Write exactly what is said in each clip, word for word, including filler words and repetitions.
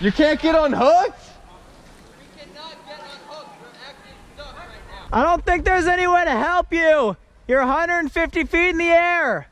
You can't get unhooked? We cannot get unhooked. We're acting stuck right now. I don't think there's any way to help you. You're one hundred fifty feet in the air.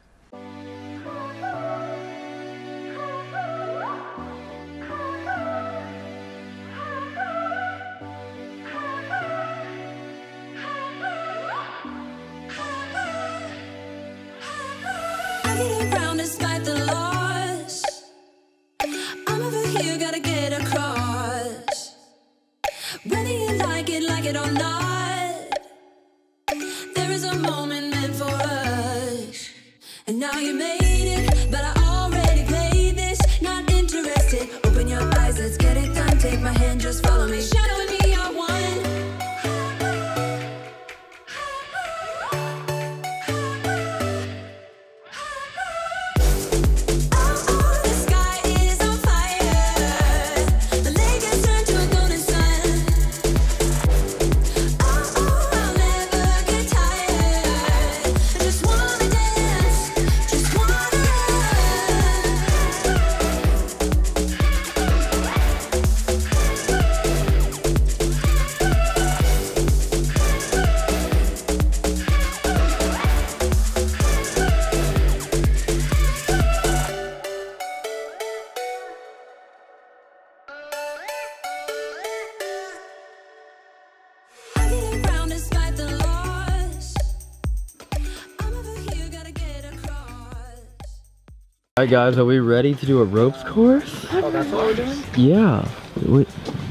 Alright guys, are we ready to do a ropes course? Oh, that's what we're doing? Yeah. What,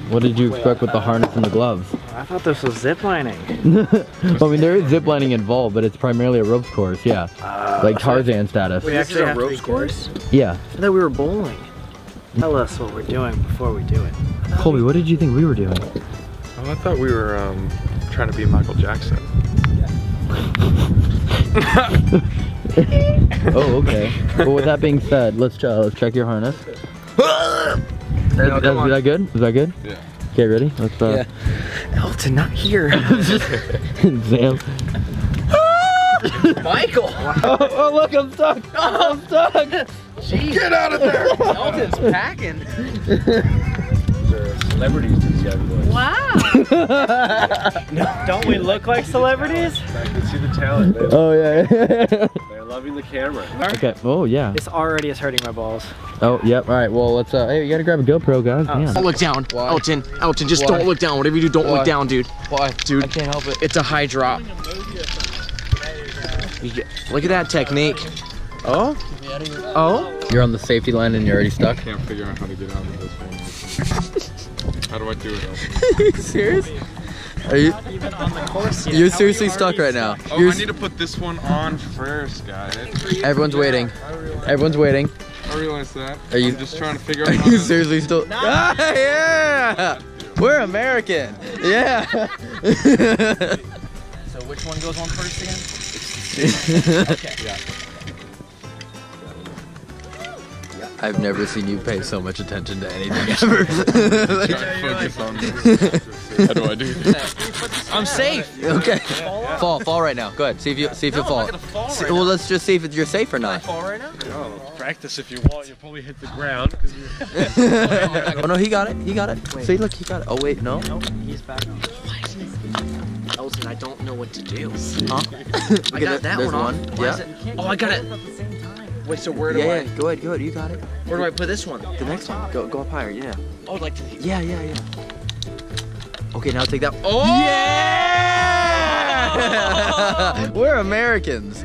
what did you expect with the harness and the gloves? I thought this was ziplining. I mean, there is ziplining involved, but it's primarily a ropes course, yeah. Uh, like Tarzan status. We actually have a ropes course? Yeah. I thought we were bowling. Tell us what we're doing before we do it. Colby, what did you think we were doing? Oh, I thought we were um, trying to be Michael Jackson. Yeah. Oh, okay. Well, with that being said, let's, uh, let's check your harness. No, that, that, is that good? Is that good? Yeah. Okay, ready? Let's, uh... Yeah. Elton, not here. Sam. Michael! Oh, oh, look, I'm stuck! Oh, I'm stuck! Jeez. Get out of there! Elton's packing. Celebrities, these guys. Wow! No, don't we look like celebrities? I can see the talent. Baby. Oh yeah. They're loving the camera. Okay. Oh yeah. This already is hurting my balls. Oh yep. All right. Well, let's. Uh, hey, you gotta grab a GoPro, guys. Oh. Yeah. Don't look down. Why? Elton. Elton, just Why? Don't look down. Whatever you do, don't Why? Look down, dude. Why? Dude. I can't help it. It's a high drop. Get, look at that technique. Oh. Oh. You're on the safety line and you're already stuck. I can't figure out how to get out of this one. How do I do it? Are you serious? Are you even on the course yet? You're seriously you stuck right stuck? now. Oh, you're I need to put this one on first, guys. Everyone's waiting. Everyone's waiting. I realize that. Are you I'm just trying to figure out? Are you seriously still? No. Ah, yeah. We're American. Yeah. So which one goes on first again? Okay. Yeah. I've never seen you pay so much attention to anything ever. Focus on this. How do I do this? I'm safe. Okay. Fall, fall right now. Go ahead. See if you see if no, you fall. I'm not gonna fall right see, well, let's just see if you're safe or not. Can I fall right now? No. Practice if you want. You'll probably hit the ground. Oh no, he got it. He got it. Wait. See, look, he got it. Oh wait, no. Nope, he's back on. Elton, I don't know what to do. Huh? I got that one on. Yeah. Oh, I got it. Wait, so where do yeah, I? Yeah, go ahead, go ahead. You got it. Where do I put this one? The next one. Go, go up higher. Yeah. Oh, I'd like to. Yeah, yeah, yeah. Okay, now take that. Oh! Yeah! Oh! We're Americans.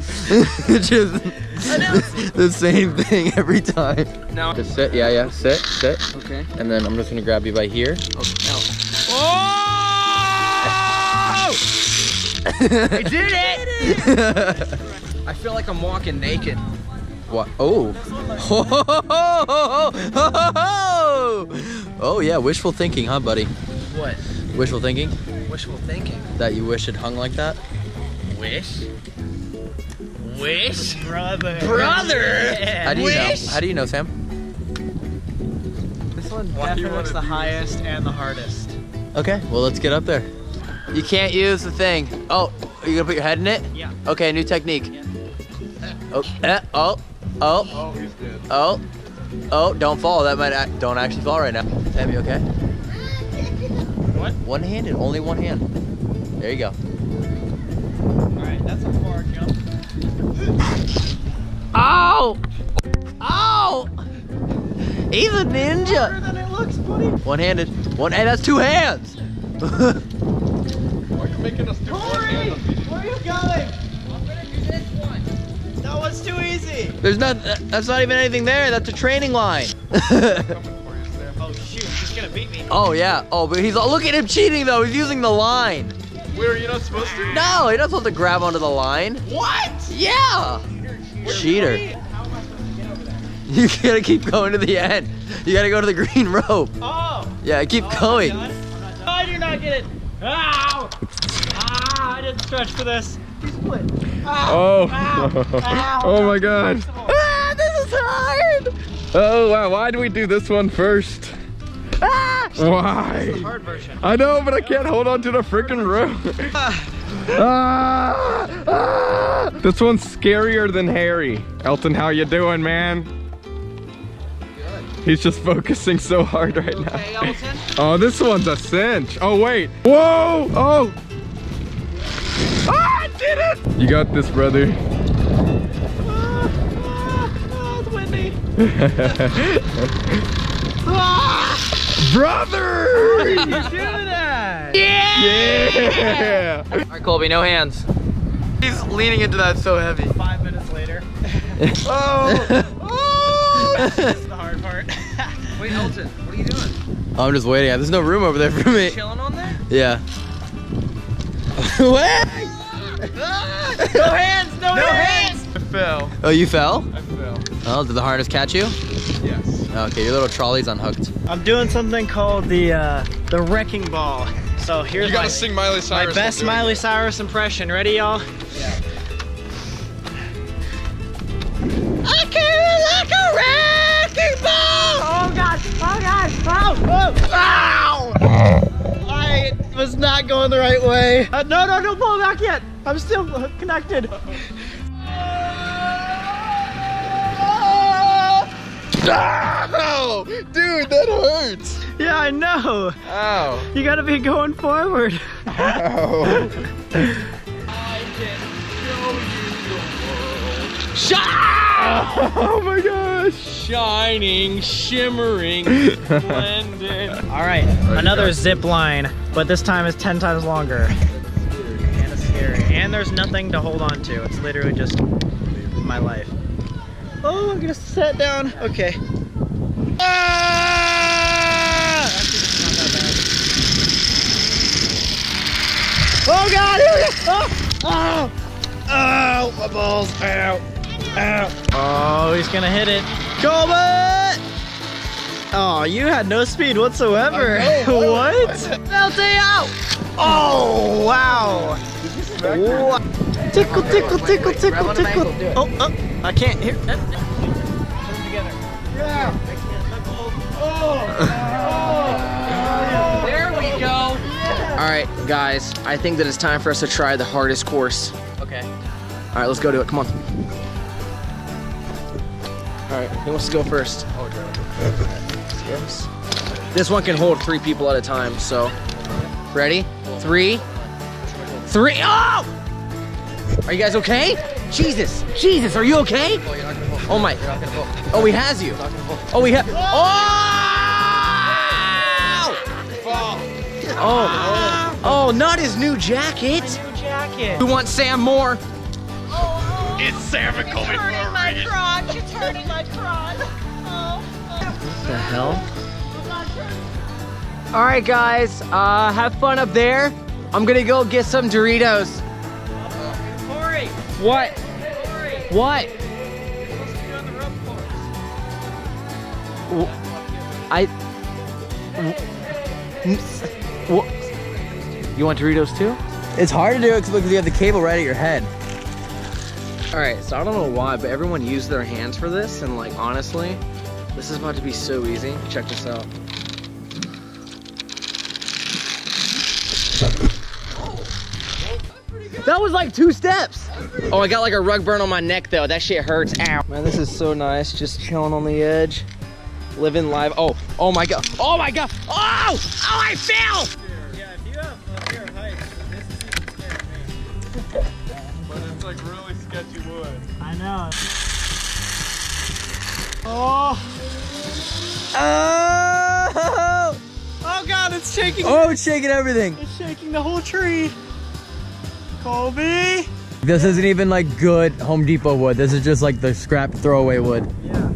Just the same thing every time. No. Just sit. Yeah, yeah. Sit, sit. Okay. And then I'm just gonna grab you by here. Okay. No. Oh! I did it! I feel like I'm walking naked. What? Oh. Oh, oh, oh, oh, oh, oh. Oh, yeah, wishful thinking, huh, buddy? What? Wishful thinking? Wishful thinking. That you wish it hung like that? Wish? Wish? Brother. Brother? Yeah. How do you wish? know? How do you know, Sam? This one definitely looks the highest this? and the hardest. Okay, well, let's get up there. You can't use the thing. Oh, are you gonna put your head in it? Yeah. Okay, new technique. Yeah. Oh, eh, oh. Oh, oh, oh, Oh, don't fall. That might act, don't actually fall right now. Tab, you okay? What? One-handed, only one hand. There you go. Alright, that's a far jump. Ow! Ow! He's a ninja! Harder than it looks, buddy. One-handed. One hey, that's two hands! Why are you making us do one-handed? Where are you going? I'm gonna do this one. That one's too easy. There's not. That's not even anything there. That's a training line. Oh shoot! He's gonna beat me. Oh yeah. Oh, but he's. Look at him cheating though. He's using the line. Where are you not supposed to? No, you're not supposed to grab onto the line. What? Yeah. Cheater. Cheater. How am I supposed to get over there? You gotta keep going to the end. You gotta go to the green rope. Oh. Yeah, keep oh, going. I'm not done. I do not get it. Ow! Ah! I didn't stretch for this. Split. Ow, oh! Ow, ow, oh my God! Ah, this is hard! Oh wow! Why do we do this one first? Ah! Why? This is the hard version. I know, but I can't hold on to the freaking rope. ah, ah. This one's scarier than Harry. Elton, how you doing, man? Good. He's just focusing so hard right you okay, now. Elton? Oh, this one's a cinch. Oh wait! Whoa! Oh! Ah, I did it! You got this, brother. Ah, ah, ah, it's windy. ah! Brother! How did you do that? Yeah! Yeah! All right, Colby, no hands. He's leaning into that so heavy. Five minutes later. oh! Oh! That's the hard part. Wait, Elton, what are you doing? I'm just waiting. There's no room over there for me. You chilling on there? Yeah. What? No hands, no, no hands. hands! I fell. Oh, you fell? I fell. Oh, did the harness catch you? Yes. Okay, your little trolley's unhooked. I'm doing something called the uh, the wrecking ball. So here's you gotta my, sing Miley Cyrus my best Miley Cyrus impression. Ready, y'all? Yeah. I carry like a wrecking ball! Oh gosh, oh gosh, oh! Oh! Ow! I was not going the right way. Uh, no, no, don't pull back yet. I'm still connected. Uh-oh. Ow! Dude, that hurts. Yeah, I know. Ow. You gotta be going forward. Ow. I can show you the world. Shut Oh my gosh! Shining, shimmering, splendid. All right, another zip line, but this time is ten times longer. And it's scary. And there's nothing to hold on to. It's literally just my life. Oh, I'm gonna sit down. Okay. Ah! Actually, it's not that bad. Oh God! Here we go! Oh! Oh! Oh! My balls! Ow! Ow. Oh, he's gonna hit it. Colby! Oh, you had no speed whatsoever. Okay, what? Melty out! Oh, wow. wow. Tickle, tickle, tickle, tickle, tickle. Oh, oh, I can't hear. Put them together. Yeah. Oh. There we go. All right, guys, I think that it's time for us to try the hardest course. Okay. All right, let's go do it. Come on. Alright, who wants to go first? Oh, okay. This one can hold three people at a time, so. Ready? Three. Three. Oh! Are you guys okay? Jesus! Jesus, are you okay? Oh my. Oh, he has you. Oh, he has. Oh! Oh! Oh, not his new jacket. New jacket. Who wants Sam more? It's Sam and Colby. It's hurting my crotch. It's hurting my crotch. Oh. What the hell? All right, guys. Uh, have fun up there. I'm gonna go get some Doritos. Corey. What? Corey. What? I. What? You want Doritos too? It's hard to do it because you have the cable right at your head. All right, so I don't know why, but everyone used their hands for this, and like, honestly, this is about to be so easy. Check this out. That was like two steps. Oh, I got like a rug burn on my neck though. That shit hurts, ow. Man, this is so nice, just chilling on the edge. living live. Oh, oh my God. Oh my God. Oh, oh, I fell. Yeah, if you have a fear of heights, this is even scary, man. But it's like really sketchy wood. I know. Oh. Oh. Oh God, it's shaking. Oh, it's shaking everything. It's shaking the whole tree. Colby. This isn't even like good Home Depot wood. This is just like the scrap throwaway wood. Yeah.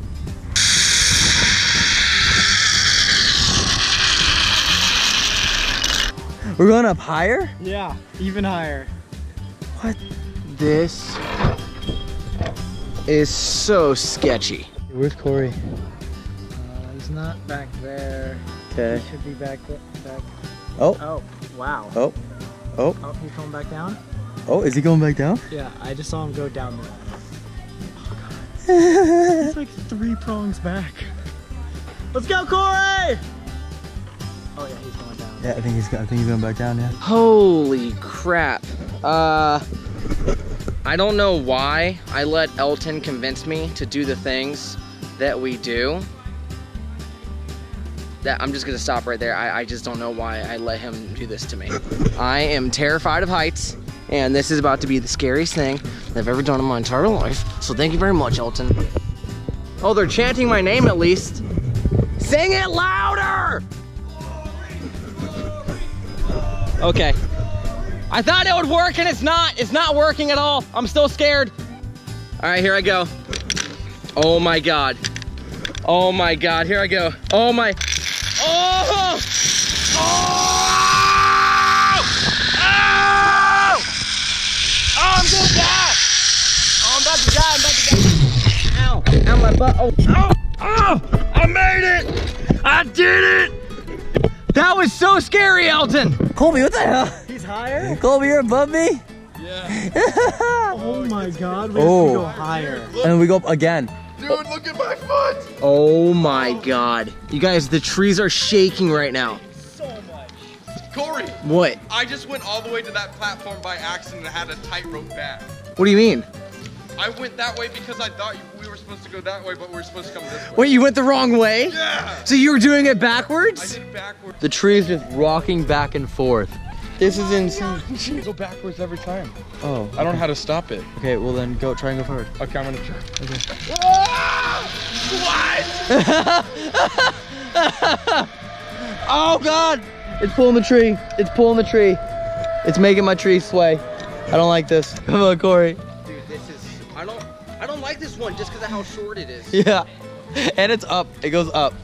We're going up higher? Yeah, even higher. What? This is so sketchy. Where's Corey? Uh, he's not back there. Okay. He should be back there. Back. Oh. Oh, wow. Oh. Oh. Oh, he's going back down? Oh, is he going back down? Yeah, I just saw him go down there. Oh, God. He's like three prongs back. Let's go, Corey! Oh, yeah, he's going down. Yeah, I think he's, I think he's going back down, yeah. Holy crap. Uh, I don't know why I let Elton convince me to do the things that we do. That, I'm just gonna stop right there. I, I just don't know why I let him do this to me. I am terrified of heights. And this is about to be the scariest thing that I've ever done in my entire life. So thank you very much, Elton. Oh, they're chanting my name at least. Sing it louder! Okay. I thought it would work and it's not. It's not working at all. I'm still scared. All right, here I go. Oh my God. Oh my God, here I go. Oh my. Oh! Oh! I'm gonna die! Oh, I'm about to die, I'm about to die. Ow, ow, my butt, oh, oh, oh, I made it! I did it! That was so scary, Elton! Colby, what the hell? He's higher? Colby, you're above me? Yeah. Oh my God, we oh. have to go higher. Look. And we go up again. Dude, look at my foot! Oh my oh. God. You guys, the trees are shaking right now. Corey! What? I just went all the way to that platform by accident and had a tightrope back. What do you mean? I went that way because I thought we were supposed to go that way, but we were supposed to come this way. Wait, you went the wrong way? Yeah! So you were doing it backwards? I did it backwards. The tree is just rocking back and forth. This is insane. You go backwards every time. Oh. Okay. I don't know how to stop it. Okay, well then go try and go forward. Okay, I'm gonna try. Okay. What? Oh God! It's pulling the tree. It's pulling the tree. It's making my tree sway. I don't like this. Come on, Corey. Dude, this is. I don't. I don't like this one just because of how short it is. Yeah, and it's up. It goes up.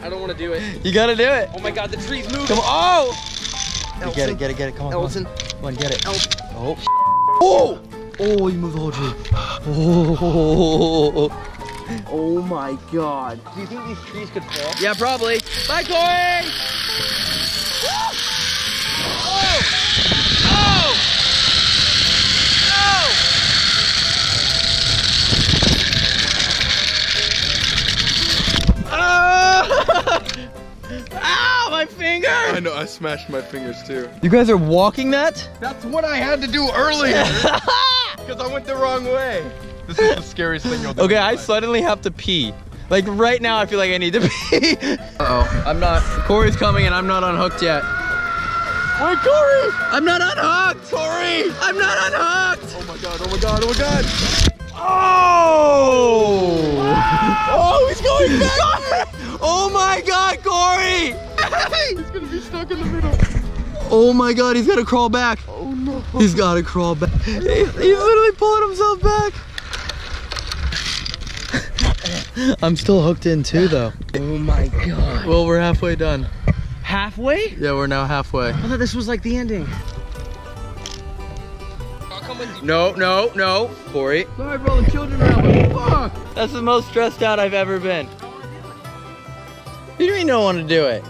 I don't want to do it. You gotta do it. Oh my God, the tree's moving. Come on. Oh. Elton. Get it. Get it. Get it. Come on. Elton. Come on. Get it. Elton. Oh. Oh. Oh, you moved the whole tree. Oh. Oh my God. Do you think these trees could fall? Yeah, probably. Bye, Corey! Oh! Oh! Oh! Oh! Ow, my finger! I know, I smashed my fingers too. You guys are walking that? That's what I had to do earlier. Because I went the wrong way. This is the scariest thing you'll do. Okay, I suddenly have to pee. Like right now, I feel like I need to pee. Uh-oh, I'm not. Corey's coming and I'm not unhooked yet. Hey, Corey! I'm not unhooked! Corey! I'm not unhooked! Oh my God, oh my God, oh my God! Oh! Ah! Oh, he's going back! Oh my God, Corey! He's gonna be stuck in the middle. Oh my God, he's gotta crawl back. Oh no. He's gotta crawl back. He's literally pulling himself back. I'm still hooked in too though. Oh my God. Well, we're halfway done. Halfway? Yeah, we're now halfway. I thought this was like the ending. I'll come with you. No, no, no. Corey. Sorry for all the children now, but fuck. That's the most stressed out I've ever been. You really don't want to do it.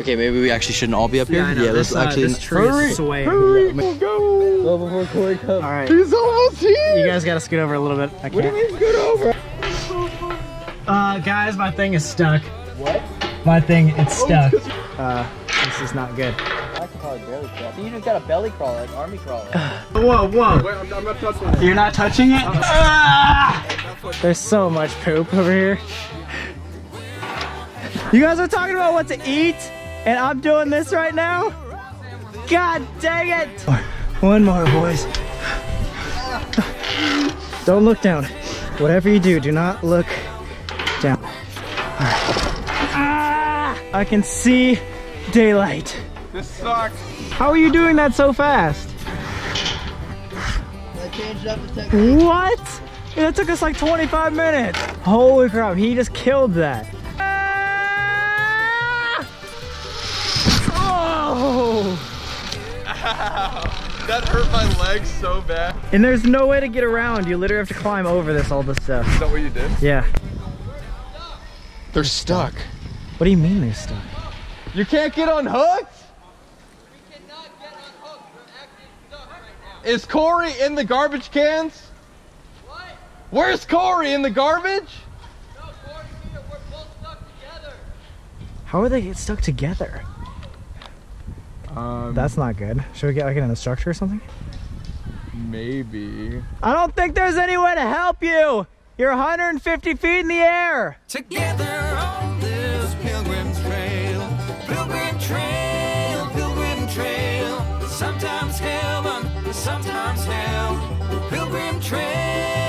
Okay, maybe we actually shouldn't all be up here. Yeah, I know. yeah this, this actually uh, this tree hurry, is swaying. Hurry, we'll go. Well, before Corey comes. All right. He's almost here. You guys got to scoot over a little bit. I can't. What do you mean scoot over? Uh, guys, my thing is stuck. What? My thing, it's stuck. Uh, this is not good. crawler barely crawls. You just got a belly crawler, like army crawler. Whoa, whoa. Wait, I'm, I'm not touching it. You're not touching it? Uh-huh. Ah! There's so much poop over here. You guys are talking about what to eat, and I'm doing this right now? God dang it! One more, boys. Don't look down. Whatever you do, do not look down. All right. Ah! I can see daylight. This sucks. How are you doing that so fast? I changed up the technique. What? That took us like twenty-five minutes. Holy crap, he just killed that. Ah! Oh! Ow. That hurt my legs so bad. And there's no way to get around. You literally have to climb over this, all this stuff. Is that what you did? Yeah. They're stuck. What do you mean they're stuck? You can't get unhooked? We cannot get unhooked. We're actually stuck right now. Is Corey in the garbage cans? What? Where's Corey? In the garbage? No, Corey's here. We're both stuck together. How are they get stuck together? Um, That's not good. Should we get like an instructor or something? Maybe. I don't think there's any way to help you. You're one hundred fifty feet in the air. Together on this pilgrim trail, pilgrim trail, pilgrim trail. Sometimes heaven, sometimes hell. Pilgrim trail.